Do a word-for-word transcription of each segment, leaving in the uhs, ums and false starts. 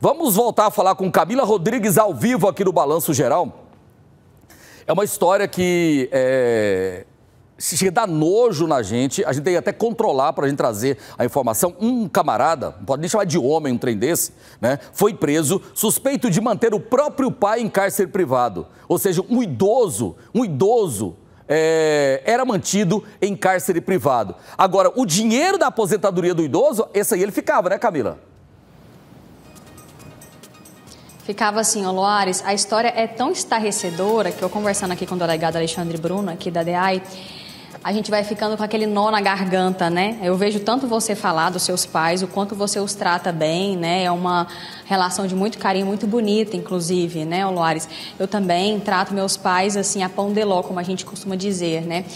Vamos voltar a falar com Camila Rodrigues ao vivo aqui no Balanço Geral. É uma história que é, chega a dar nojo na gente. A gente tem que até controlar para a gente trazer a informação. Um camarada, não pode nem chamar de homem um trem desse, né? Foi preso, suspeito de manter o próprio pai em cárcere privado. Ou seja, um idoso, um idoso é, era mantido em cárcere privado. Agora, o dinheiro da aposentadoria do idoso, esse aí ele ficava, né, Camila? Ficava assim, ó, Loares, a história é tão estarrecedora que eu conversando aqui com o delegado Alexandre Bruno, aqui da D E A I, a gente vai ficando com aquele nó na garganta, né? Eu vejo tanto você falar dos seus pais, o quanto você os trata bem, né? É uma relação de muito carinho, muito bonita, inclusive, né, Loares? Eu também trato meus pais, assim, a pão de ló, como a gente costuma dizer, né?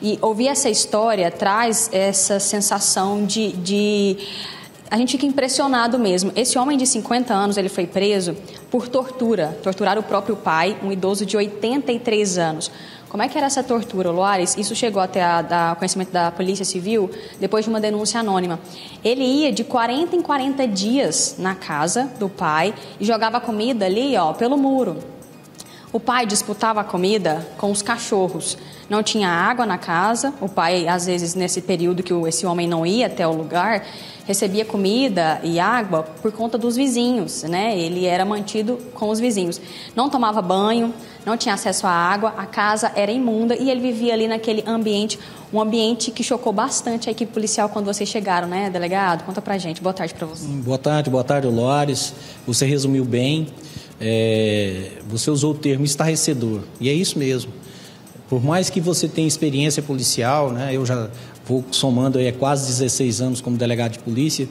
E ouvir essa história traz essa sensação de... de... A gente fica impressionado mesmo. Esse homem de cinquenta anos, ele foi preso por tortura. Torturar o próprio pai, um idoso de oitenta e três anos. Como é que era essa tortura, Loares? Isso chegou até o conhecimento da Polícia Civil depois de uma denúncia anônima. Ele ia de quarenta em quarenta dias na casa do pai e jogava comida ali, ó, pelo muro. O pai disputava a comida com os cachorros. Não tinha água na casa. O pai, às vezes, nesse período que esse homem não ia até o lugar, recebia comida e água por conta dos vizinhos, né? Ele era mantido com os vizinhos. Não tomava banho, não tinha acesso à água, a casa era imunda e ele vivia ali naquele ambiente, um ambiente que chocou bastante a equipe policial quando vocês chegaram, né, delegado? Conta pra gente. Boa tarde pra você. Boa tarde, boa tarde, Loares. Você resumiu bem. É, você usou o termo estarrecedor, e é isso mesmo. Por mais que você tenha experiência policial, né, eu já vou somando aí, é quase dezesseis anos como delegado de polícia,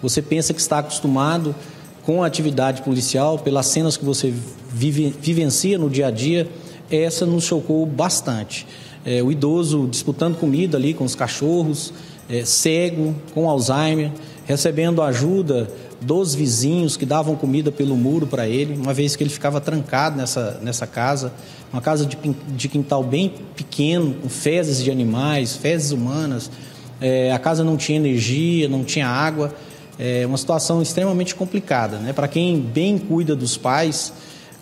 você pensa que está acostumado com a atividade policial, pelas cenas que você vive, vivencia no dia a dia, essa nos chocou bastante. É, o idoso disputando comida ali com os cachorros, é, cego, com Alzheimer, recebendo ajuda dos vizinhos que davam comida pelo muro para ele, uma vez que ele ficava trancado nessa, nessa casa, uma casa de, de quintal bem pequeno, com fezes de animais, fezes humanas, é, a casa não tinha energia, não tinha água, é uma situação extremamente complicada, né? Para quem bem cuida dos pais,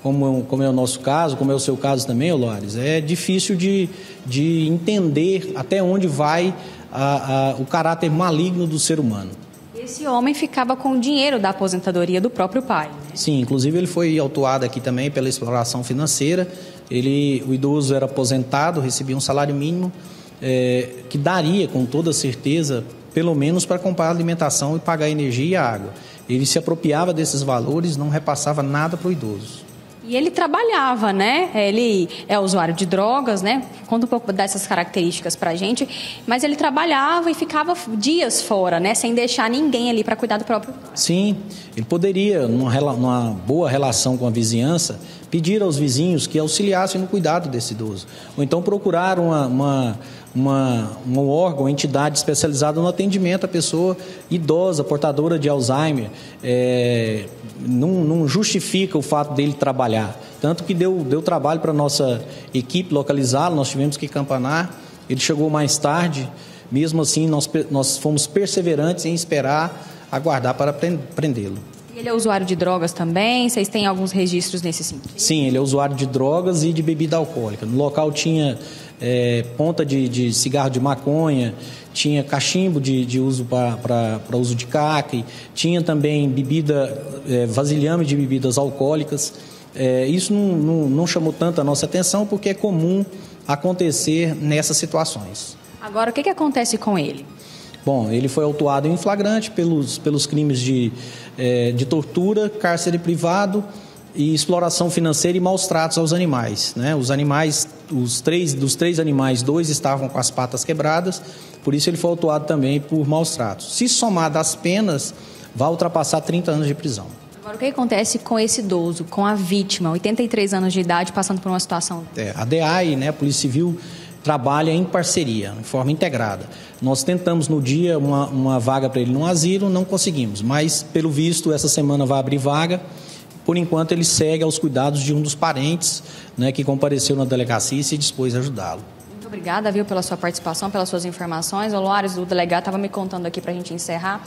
como, como é o nosso caso, como é o seu caso também, Loares, é difícil de, de entender até onde vai a, a, o caráter maligno do ser humano. Esse homem ficava com o dinheiro da aposentadoria do próprio pai, né? Sim, inclusive ele foi autuado aqui também pela exploração financeira. Ele, o idoso era aposentado, recebia um salário mínimo é, que daria, com toda certeza, pelo menos para comprar alimentação e pagar energia e água. Ele se apropriava desses valores, não repassava nada para o idoso. E ele trabalhava, né? Ele é usuário de drogas, né? Conta um pouco dessas características pra gente. Mas ele trabalhava e ficava dias fora, né? Sem deixar ninguém ali para cuidar do próprio... Sim, ele poderia, numa, numa boa relação com a vizinhança, pedir aos vizinhos que auxiliassem no cuidado desse idoso. Ou então procurar uma, uma, uma, um órgão, uma entidade especializada no atendimento à pessoa idosa, portadora de Alzheimer. É, não, não justifica o fato dele trabalhar. Tanto que deu, deu trabalho para a nossa equipe localizá-lo, nós tivemos que campanar, ele chegou mais tarde, mesmo assim nós, nós fomos perseverantes em esperar, aguardar para prendê-lo. Ele é usuário de drogas também? Vocês têm alguns registros nesse sentido? Sim, ele é usuário de drogas e de bebida alcoólica. No local tinha é, ponta de, de cigarro de maconha, tinha cachimbo de, de uso para uso de caqui, tinha também bebida, é, vasilhame de bebidas alcoólicas. É, isso não, não, não chamou tanto a nossa atenção porque é comum acontecer nessas situações. Agora, o que, que acontece com ele? Bom, ele foi autuado em flagrante pelos, pelos crimes de, é, de tortura, cárcere privado e exploração financeira e maus-tratos aos animais, né? Os animais, os três, dos três animais, dois estavam com as patas quebradas, por isso ele foi autuado também por maus-tratos. Se somado às penas, vai ultrapassar trinta anos de prisão. Agora, o que acontece com esse idoso, com a vítima, oitenta e três anos de idade, passando por uma situação... É, a D E A I, né, a Polícia Civil... trabalha em parceria, de forma integrada. Nós tentamos no dia uma, uma vaga para ele no asilo, não conseguimos, mas pelo visto essa semana vai abrir vaga. Por enquanto ele segue aos cuidados de um dos parentes, né, que compareceu na delegacia e se dispôs a ajudá-lo. Muito obrigada, viu, pela sua participação, pelas suas informações. O Loares, o delegado, estava me contando aqui para a gente encerrar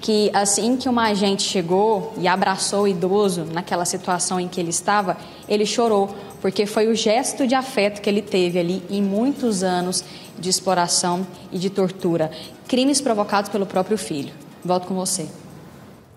que assim que uma agente chegou e abraçou o idoso naquela situação em que ele estava, ele chorou, porque foi o gesto de afeto que ele teve ali em muitos anos de exploração e de tortura. Crimes provocados pelo próprio filho. Volto com você.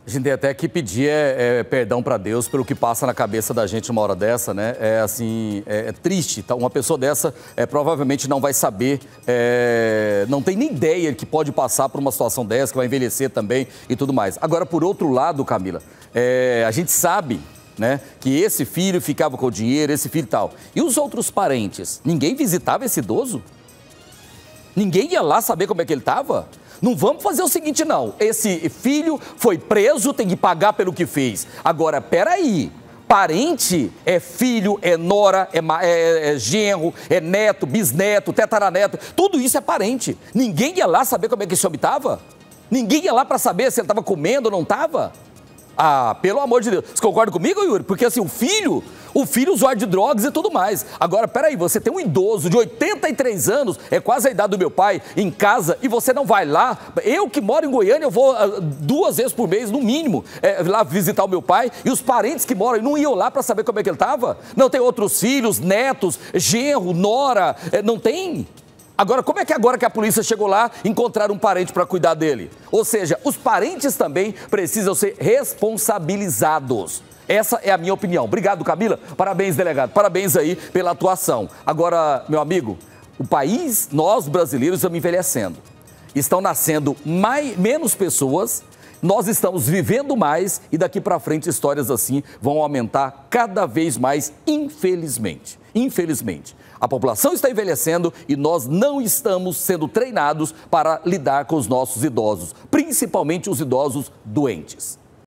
A gente tem até que pedir é, é, perdão para Deus pelo que passa na cabeça da gente uma hora dessa, né? É assim, é, é triste. Tá? Uma pessoa dessa é, provavelmente não vai saber, é, não tem nem ideia que pode passar por uma situação dessa, que vai envelhecer também e tudo mais. Agora, por outro lado, Camila, é, a gente sabe, né, que esse filho ficava com o dinheiro, esse filho e tal. E os outros parentes? Ninguém visitava esse idoso? Ninguém ia lá saber como é que ele estava? Não vamos fazer o seguinte, não. Esse filho foi preso, tem que pagar pelo que fez. Agora, peraí. Parente é filho, é nora, é, é, é genro, é neto, bisneto, tetaraneto. Tudo isso é parente. Ninguém ia lá saber como é que esse homem estava? Ninguém ia lá para saber se ele estava comendo ou não estava? Ah, pelo amor de Deus. Você concorda comigo, Yuri? Porque assim, o filho, o filho usuário de drogas e tudo mais. Agora, peraí, você tem um idoso de oitenta e três anos, é quase a idade do meu pai, em casa, e você não vai lá? Eu que moro em Goiânia, eu vou duas vezes por mês, no mínimo, é, lá visitar o meu pai, e os parentes que moram não iam lá para saber como é que ele estava? Não tem outros filhos, netos, genro, nora, é, não tem? Agora, como é que agora que a polícia chegou lá, encontraram um parente para cuidar dele? Ou seja, os parentes também precisam ser responsabilizados. Essa é a minha opinião. Obrigado, Camila. Parabéns, delegado. Parabéns aí pela atuação. Agora, meu amigo, o país, nós brasileiros estamos envelhecendo. Estão nascendo mais, menos pessoas, nós estamos vivendo mais e daqui para frente histórias assim vão aumentar cada vez mais, infelizmente. Infelizmente. A população está envelhecendo e nós não estamos sendo treinados para lidar com os nossos idosos, principalmente os idosos doentes.